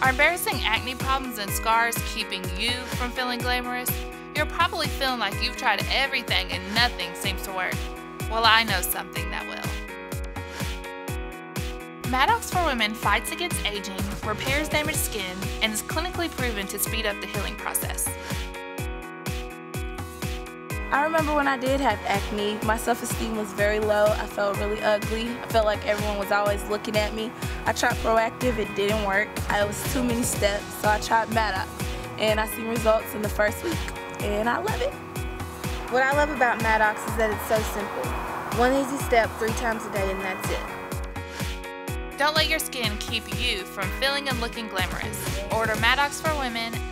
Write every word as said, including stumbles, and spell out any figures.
Are embarrassing acne problems and scars keeping you from feeling glamorous? You're probably feeling like you've tried everything and nothing seems to work. Well, I know something that will. Madoxx for Women fights against aging, repairs damaged skin, and is clinically proven to speed up the healing process. I remember when I did have acne, my self-esteem was very low. I felt really ugly. I felt like everyone was always looking at me. I tried Proactive, it didn't work. It was too many steps, so I tried Madoxx. And I seen results in the first week, and I love it. What I love about Madoxx is that it's so simple. One easy step, three times a day, and that's it. Don't let your skin keep you from feeling and looking glamorous. Order Madoxx for Women